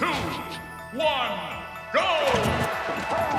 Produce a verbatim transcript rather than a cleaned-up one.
two, one, go!